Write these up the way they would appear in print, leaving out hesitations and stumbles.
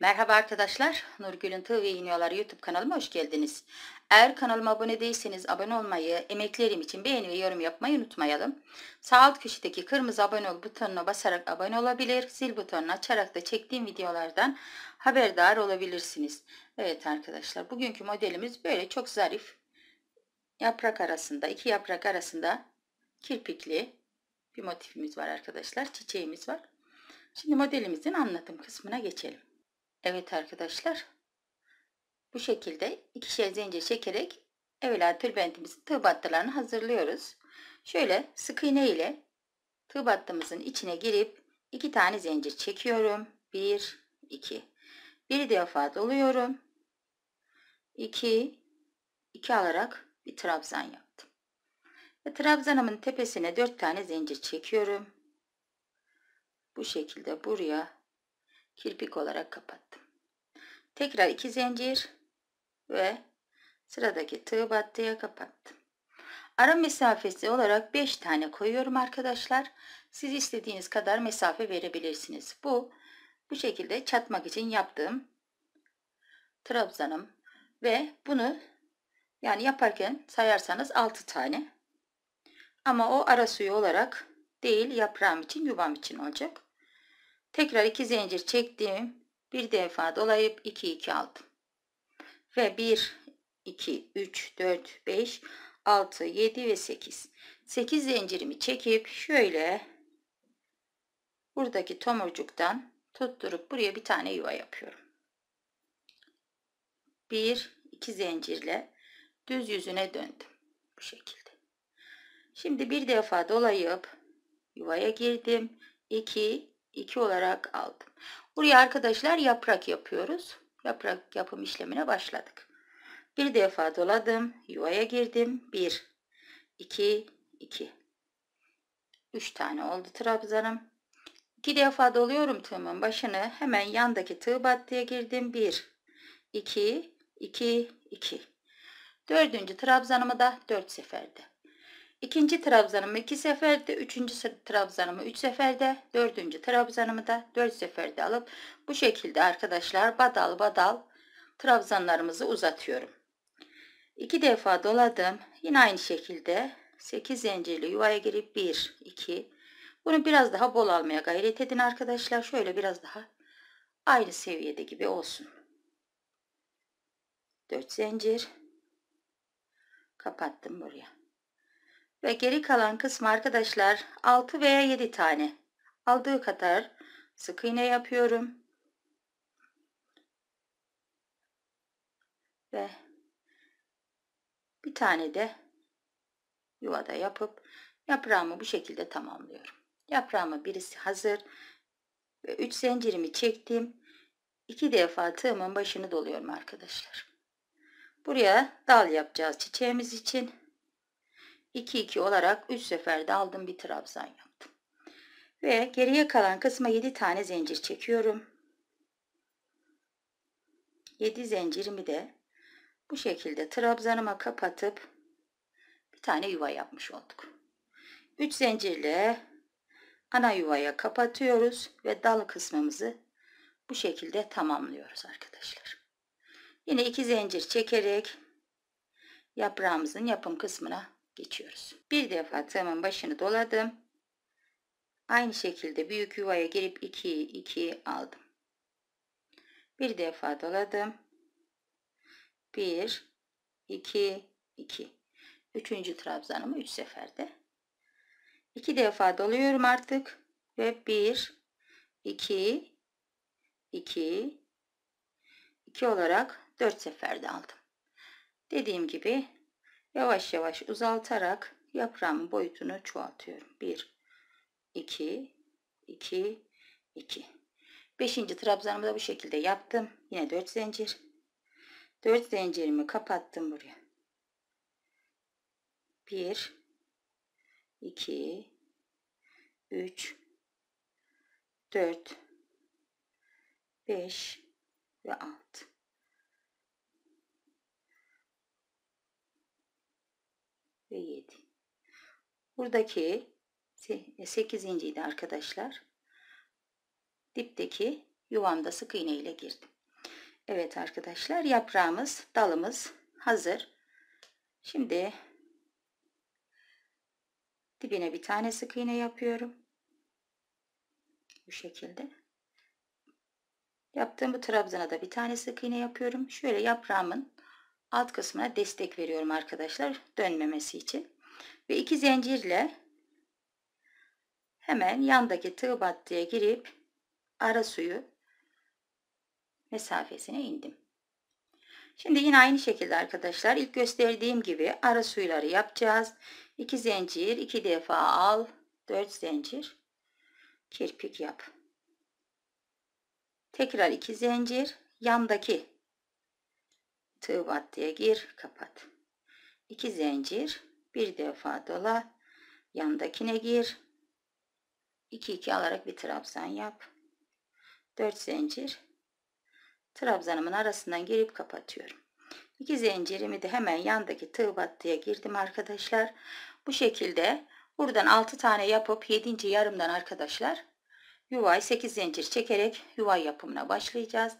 Merhaba arkadaşlar, Nurgül'ün Tığ ve İğneden Tığa Oyaları YouTube kanalıma hoş geldiniz. Eğer kanalıma abone değilseniz abone olmayı, emeklerim için beğeni ve yorum yapmayı unutmayalım. Sağ alt köşedeki kırmızı abone ol butonuna basarak abone olabilir, zil butonunu açarak da çektiğim videolardan haberdar olabilirsiniz. Evet arkadaşlar, bugünkü modelimiz böyle çok zarif, iki yaprak arasında kirpikli bir motifimiz var arkadaşlar, çiçeğimiz var. Şimdi modelimizin anlatım kısmına geçelim. Evet arkadaşlar, bu şekilde ikişer zincir çekerek evvela tülbentimizin tığ battılarını hazırlıyoruz. Şöyle sık iğne ile tığ battımızın içine girip 2 tane zincir çekiyorum. 1 2. Bir defa doluyorum. 2 2 alarak bir trabzan yaptım. Ve trabzanımın tepesine 4 tane zincir çekiyorum. Bu şekilde buraya kirpik olarak kapattım. Tekrar 2 zincir ve sıradaki tığ battıya kapattım. Ara mesafesi olarak 5 tane koyuyorum arkadaşlar. Siz istediğiniz kadar mesafe verebilirsiniz. Bu şekilde çatmak için yaptığım trabzanım ve bunu yani yaparken sayarsanız 6 tane. Ama o ara suyu olarak değil, yaprağım için, yuvam için olacak. Tekrar 2 zincir çektim. Bir defa dolayıp 2 2 aldım. Ve 1 2 3 4 5 6 7 ve 8. 8 zincirimi çekip şöyle buradaki tomurcuktan tutturup buraya bir tane yuva yapıyorum. 1 2 zincirle düz yüzüne döndüm bu şekilde. Şimdi bir defa dolayıp yuvaya girdim. 2 olarak aldım. Buraya arkadaşlar yaprak yapıyoruz. Yaprak yapım işlemine başladık. Bir defa doladım. Yuvaya girdim. 1, 2, 2. 3 tane oldu trabzanım. 2 defa doluyorum tığımın başını. Hemen yandaki tığ battıya girdim. 1, 2, 2, 2. 4. trabzanımı da 4 seferde. 2. trabzanımı 2 seferde, 3. trabzanımı 3 seferde, 4. trabzanımı da 4 seferde alıp bu şekilde arkadaşlar badal badal trabzanlarımızı uzatıyorum. 2 defa doladım. Yine aynı şekilde 8 zincirli yuvaya girip 1, 2. Bunu biraz daha bol almaya gayret edin arkadaşlar. Şöyle biraz daha aynı seviyede gibi olsun. 4 zincir. Kapattım buraya. Ve geri kalan kısmı arkadaşlar 6 veya 7 tane aldığı kadar sık iğne yapıyorum. Ve bir tane de yuvada yapıp yaprağımı bu şekilde tamamlıyorum. Yaprağımın birisi hazır. Ve 3 zincirimi çektim. 2 defa tığımın başını doluyorum arkadaşlar. Buraya dal yapacağız çiçeğimiz için. 2-2 olarak 3 seferde aldım, bir trabzan yaptım. Ve geriye kalan kısma 7 tane zincir çekiyorum. 7 zincirimi de bu şekilde trabzanıma kapatıp bir tane yuva yapmış olduk. 3 zincirle ana yuvaya kapatıyoruz ve dal kısmımızı bu şekilde tamamlıyoruz arkadaşlar. Yine 2 zincir çekerek yaprağımızın yapım kısmına geçiyoruz. Bir defa tığımın başını doladım. Aynı şekilde büyük yuvaya girip 2 2 aldım. Bir defa doladım. 1 2 2. 3. trabzanımı 3 seferde. 2 defa doluyorum artık ve 1 2 2 2 olarak 4 seferde aldım. Dediğim gibi yavaş yavaş uzaltarak yaprağın boyutunu çoğaltıyorum. 1, 2, 2, 2. 5. trabzanımı da bu şekilde yaptım. Yine 4 zincir. 4 zincirimi kapattım buraya. 1, 2, 3, 4, 5 ve 6. 7. Buradaki 8.'ydi arkadaşlar. Dipteki yuvamda sık iğne ile girdim. Evet arkadaşlar, yaprağımız, dalımız hazır. Şimdi dibine bir tane sık iğne yapıyorum. Bu şekilde. Yaptığım bu trabzana da bir tane sık iğne yapıyorum. Şöyle yaprağımın alt kısmına destek veriyorum arkadaşlar, dönmemesi için. Ve 2 zincirle hemen yandaki tığ battıya girip ara suyu mesafesine indim. Şimdi yine aynı şekilde arkadaşlar, ilk gösterdiğim gibi ara suyları yapacağız. 2 zincir, 2 defa al, 4 zincir, kirpik yap. Tekrar 2 zincir, yandaki tığ battıya gir, kapat. 2 zincir, bir defa dola, yandakine gir. 2-2 alarak bir trabzan yap. 4 zincir, trabzanımın arasından girip kapatıyorum. 2 zincirimi de hemen yandaki tığ battıya girdim arkadaşlar. Bu şekilde buradan 6 tane yapıp 7. yarımdan arkadaşlar yuvayı 8 zincir çekerek yuva yapımına başlayacağız.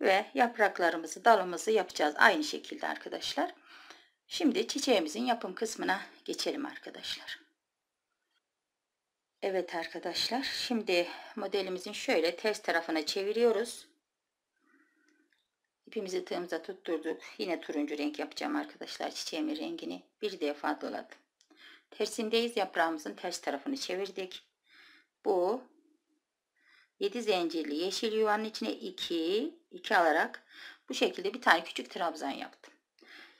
Ve yapraklarımızı, dalımızı yapacağız aynı şekilde arkadaşlar. Şimdi çiçeğimizin yapım kısmına geçelim arkadaşlar. Evet arkadaşlar, şimdi modelimizin şöyle ters tarafına çeviriyoruz. İpimizi tığımıza tutturduk. Yine turuncu renk yapacağım arkadaşlar, çiçeğimin rengini. Bir defa doladım. Tersindeyiz, yaprağımızın ters tarafını çevirdik. Bu 7 zincirli yeşil yuvanın içine 2 alarak bu şekilde bir tane küçük trabzan yaptım.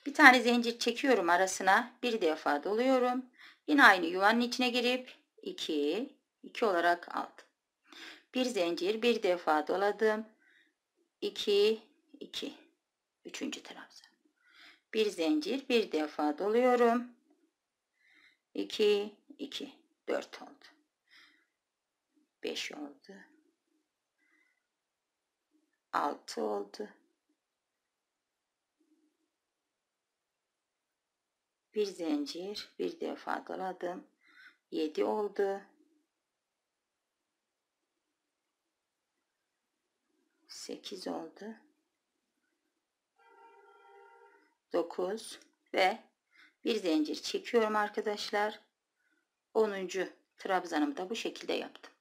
Bir tane zincir çekiyorum arasına, bir defa doluyorum. Yine aynı yuvanın içine girip 2 olarak aldım. Bir zincir, bir defa doladım. 2 3. trabzan. Bir zincir, bir defa doluyorum. 2 4 oldu. 5 oldu. 6 oldu. Bir zincir, bir defa doladım. 7 oldu. 8 oldu. 9 ve bir zincir çekiyorum arkadaşlar. 10. trabzanımı da bu şekilde yaptım.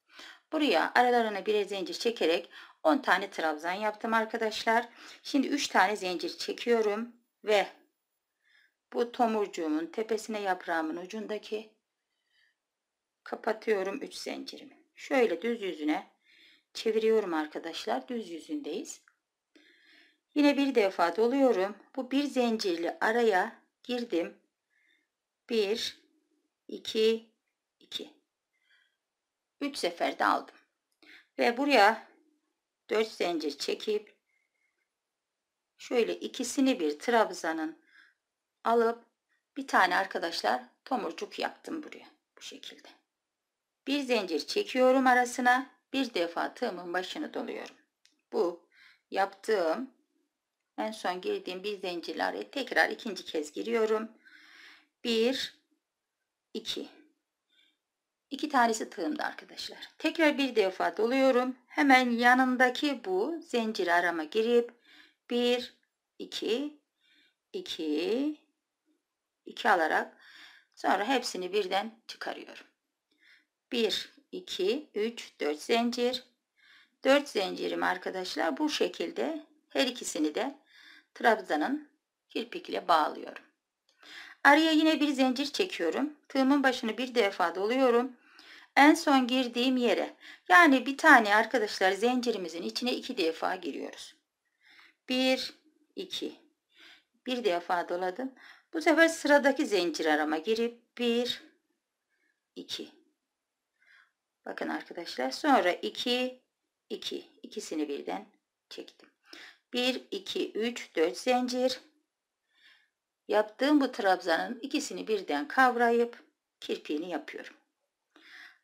Buraya aralarına birer zincir çekerek 10 tane trabzan yaptım arkadaşlar. Şimdi 3 tane zincir çekiyorum ve bu tomurcuğumun tepesine yaprağımın ucundaki kapatıyorum 3 zincirimi. Şöyle düz yüzüne çeviriyorum arkadaşlar. Düz yüzündeyiz. Yine bir defa doluyorum. Bu bir zincirli araya girdim. 1 2 2 3 seferde aldım. Ve buraya 4 zincir çekip şöyle ikisini bir trabzanın alıp bir tane arkadaşlar tomurcuk yaptım buraya. Bu şekilde. Bir zincir çekiyorum arasına. Bir defa tığımın başını doluyorum. Bu yaptığım en son girdiğim bir zincirli araya tekrar ikinci kez giriyorum. 1 2 2 tanesi tığımda arkadaşlar. Tekrar bir defa doluyorum. Hemen yanındaki bu zincir arama girip 1 2 2 2 alarak sonra hepsini birden çıkarıyorum. 1 2 3 4 zincir. 4 zincirim arkadaşlar bu şekilde, her ikisini de trabzanın kirpikle bağlıyorum. Araya yine bir zincir çekiyorum. Tığımın başını bir defa doluyorum. En son girdiğim yere, yani bir tane arkadaşlar zincirimizin içine 2 defa giriyoruz. 1 2 bir defa doladım. Bu sefer sıradaki zincir arama girip 1 2 bakın arkadaşlar, sonra 2 2 ikisini birden çektim. 1 2 3 4 zincir. Yaptığım bu trabzanın ikisini birden kavrayıp kirpiğini yapıyorum.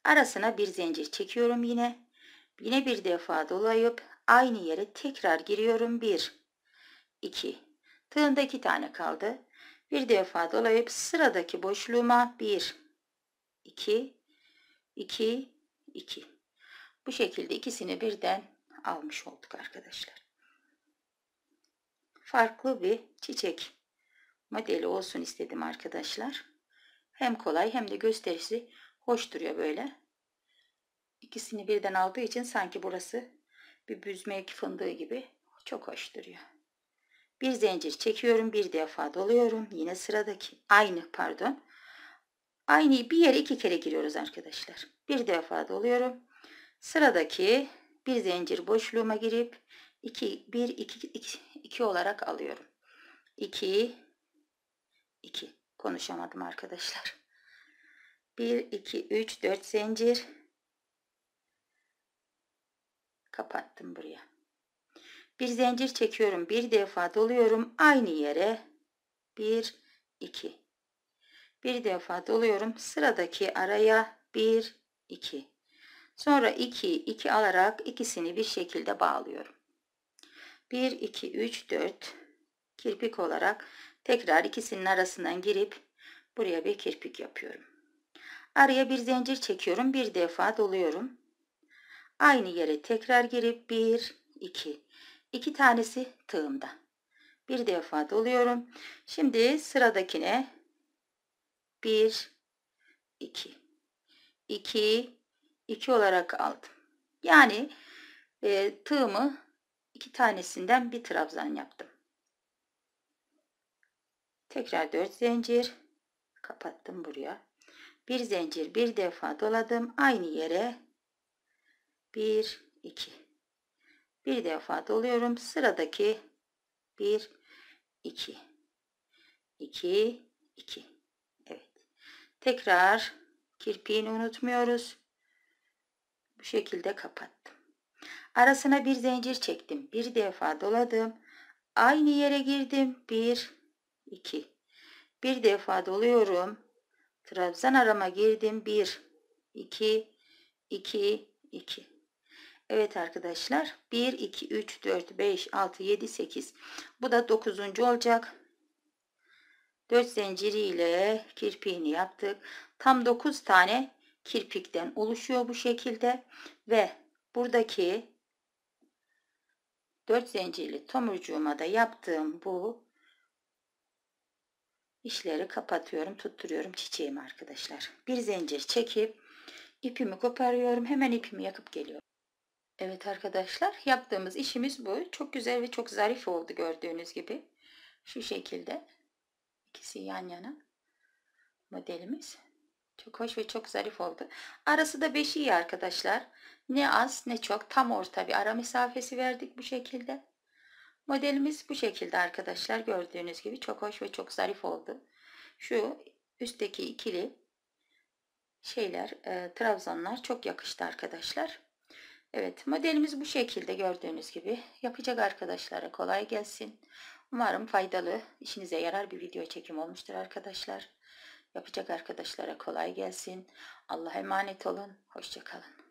Arasına bir zincir çekiyorum yine. Yine bir defa dolayıp aynı yere tekrar giriyorum. 1 2 tığımda 2 tane kaldı. Bir defa dolayıp sıradaki boşluğuma 1 2 2 2 bu şekilde ikisini birden almış olduk arkadaşlar. Farklı bir çiçek modeli olsun istedim arkadaşlar. Hem kolay hem de gösterişli hoş duruyor böyle. İkisini birden aldığı için sanki burası bir büzmek fındığı gibi çok hoş duruyor. Bir zincir çekiyorum, bir defa doluyorum. Yine sıradaki aynı bir yere iki kere giriyoruz arkadaşlar. Bir defa doluyorum. Sıradaki bir zincir boşluğuma girip 2 olarak alıyorum. 2 konuşamadım arkadaşlar. 1 2 3 4 zincir kapattım buraya. Bir zincir çekiyorum, bir defa doluyorum aynı yere. 1 2 bir defa doluyorum. Sıradaki araya 1 2 sonra 2 2 alarak ikisini bir şekilde bağlıyorum. 1 2 3 4 kirpik olarak tekrar ikisinin arasından girip buraya bir kirpik yapıyorum. Araya bir zincir çekiyorum, bir defa doluyorum. Aynı yere tekrar girip 1 2 2 tanesi tığımda. Bir defa doluyorum. Şimdi sıradakine 1 2 2 olarak aldım. Yani tığımı 2 tanesinden bir trabzan yaptım. Tekrar 4 zincir kapattım buraya. Bir zincir bir defa doladım aynı yere. 1 2 bir defa doluyorum. Sıradaki 1 2 2 evet. Tekrar kirpiğini unutmuyoruz. Bu şekilde kapattım. Arasına bir zincir çektim. Bir defa doladım. Aynı yere girdim. 1 2 bir defa doluyorum. Trabzan arama girdim. 1 2 2 2 evet arkadaşlar. 1 2 3 4 5 6 7 8 bu da 9. olacak. 4 zinciriyle kirpiğini yaptık. Tam 9 tane kirpikten oluşuyor bu şekilde ve buradaki 4 zincirli tomurcuğuma da yaptığım bu işleri kapatıyorum, tutturuyorum çiçeğimi arkadaşlar. Bir zincir çekip ipimi koparıyorum, hemen ipimi yakıp geliyorum. Evet arkadaşlar, yaptığımız işimiz bu. Çok güzel ve çok zarif oldu gördüğünüz gibi. Şu şekilde ikisi yan yana modelimiz. Çok hoş ve çok zarif oldu. Arası da 5 iyi arkadaşlar. Ne az ne çok, tam orta bir ara mesafesi verdik bu şekilde. Modelimiz bu şekilde arkadaşlar. Gördüğünüz gibi çok hoş ve çok zarif oldu. Şu üstteki ikili şeyler, trabzanlar çok yakıştı arkadaşlar. Evet, modelimiz bu şekilde gördüğünüz gibi. Yapacak arkadaşlara kolay gelsin. Umarım faydalı, işinize yarar bir video çekim olmuştur arkadaşlar. Yapacak arkadaşlara kolay gelsin. Allah'a emanet olun. Hoşça kalın.